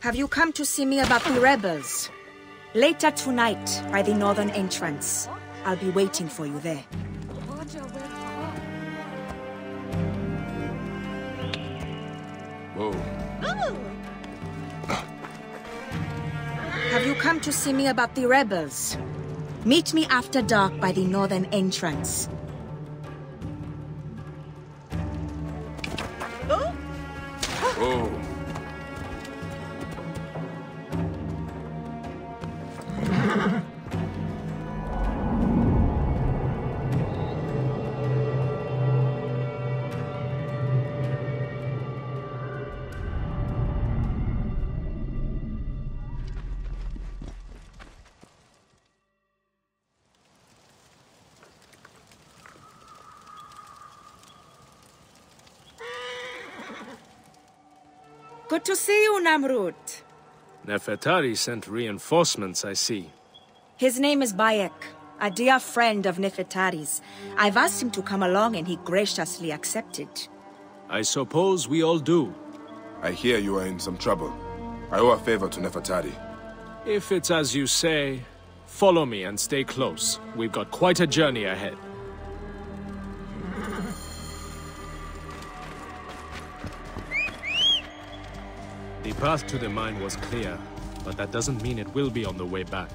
Have you come to see me about the rebels? Later tonight, by the northern entrance. I'll be waiting for you there. Whoa. Have you come to see me about the rebels? Meet me after dark by the northern entrance. Good to see you, Namrut. Nefertari sent reinforcements, I see. His name is Bayek, a dear friend of Nefertari's. I've asked him to come along and he graciously accepted. I suppose we all do. I hear you are in some trouble. I owe a favor to Nefertari. If it's as you say, follow me and stay close. We've got quite a journey ahead. The path to the mine was clear, but that doesn't mean it will be on the way back.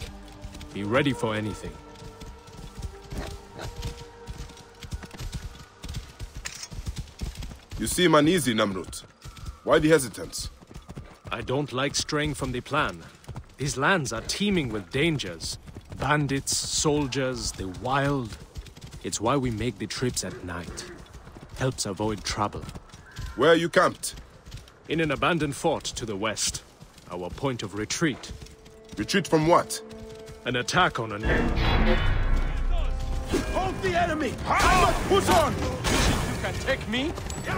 Be ready for anything. You seem uneasy, Namrut. Why the hesitance? I don't like straying from the plan. These lands are teeming with dangers. Bandits, soldiers, the wild. It's why we make the trips at night. Helps avoid trouble. Where are you camped? In an abandoned fort to the west. Our point of retreat. Retreat from what? An attack on a name. Hold the enemy! I'm not put on! You think you can take me? Go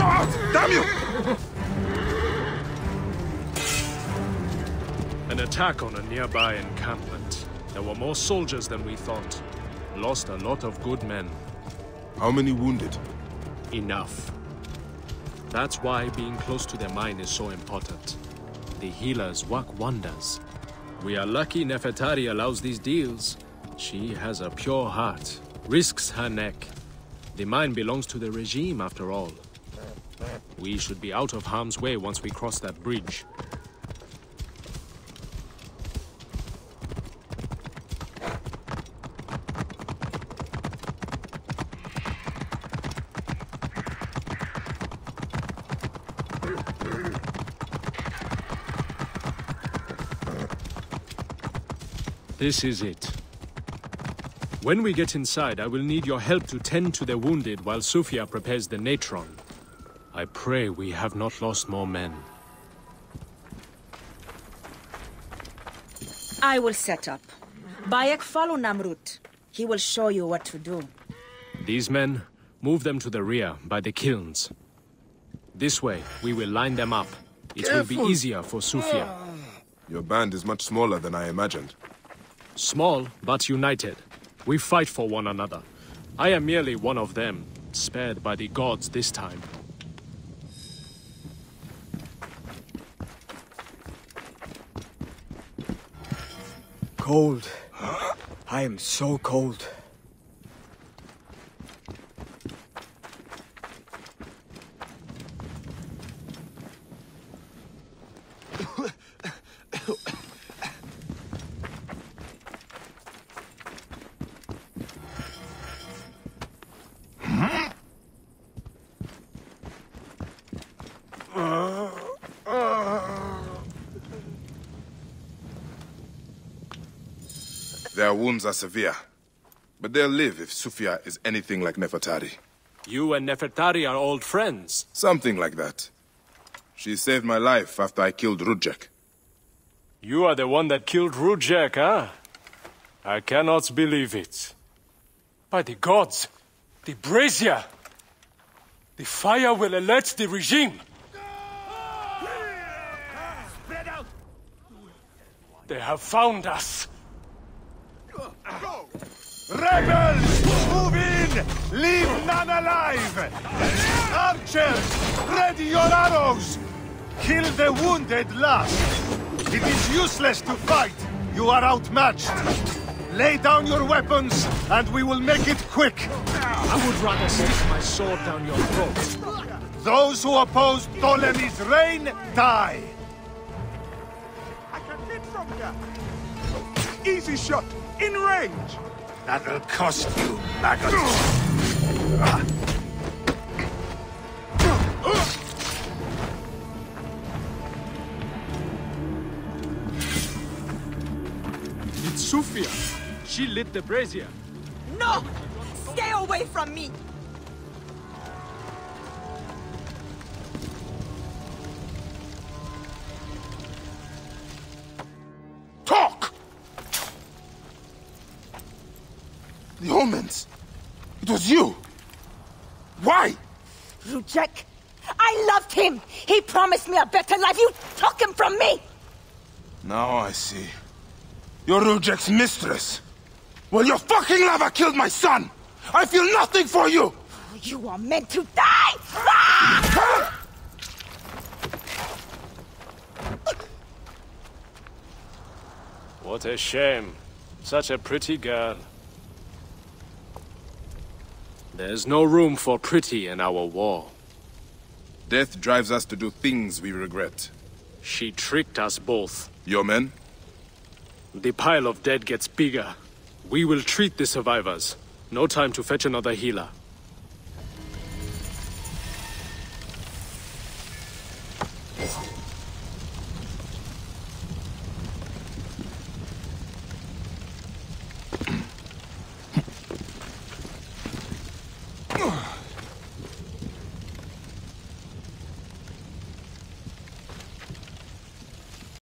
out! Damn you! An attack on a nearby encampment. There were more soldiers than we thought. Lost a lot of good men. How many wounded? Enough. That's why being close to the mine is so important. The healers work wonders. We are lucky Nefertari allows these deals. She has a pure heart, risks her neck. The mine belongs to the regime after all. We should be out of harm's way once we cross that bridge. This is it. When we get inside, I will need your help to tend to the wounded while Sufia prepares the natron. I pray we have not lost more men. I will set up. Bayek, follow Namrut. He will show you what to do. These men, move them to the rear, by the kilns. This way, we will line them up. It will be easier for Sufia. Your band is much smaller than I imagined. Small, but united. We fight for one another. I am merely one of them, spared by the gods this time. Cold. I am so cold. Their wounds are severe, but they'll live if Sufia is anything like Nefertari. You and Nefertari are old friends. Something like that. She saved my life after I killed Rudjek. You are the one that killed Rudjek, huh? I cannot believe it. By the gods, the brazier! The fire will alert the regime! Spread out! They have found us! Go! Rebels! Move in! Leave none alive! Archers! Ready your arrows! Kill the wounded last! It is useless to fight! You are outmatched! Lay down your weapons, and we will make it quick! I would rather stick my sword down your throat. Those who oppose Ptolemy's reign, die! I can hit from here! Easy shot! In range! That'll cost you, maggot! It's Sufia! She lit the brazier! No! Stay away from me! Talk! The omens! It was you! Why? Rudjek! I loved him! He promised me a better life! You took him from me! Now I see. You're Rudjek's mistress! Well, your fucking lover killed my son! I feel nothing for you! You are meant to die! Ah! What a shame. Such a pretty girl. There's no room for pretty in our war. Death drives us to do things we regret. She tricked us both. Your men? The pile of dead gets bigger. We will treat the survivors. No time to fetch another healer.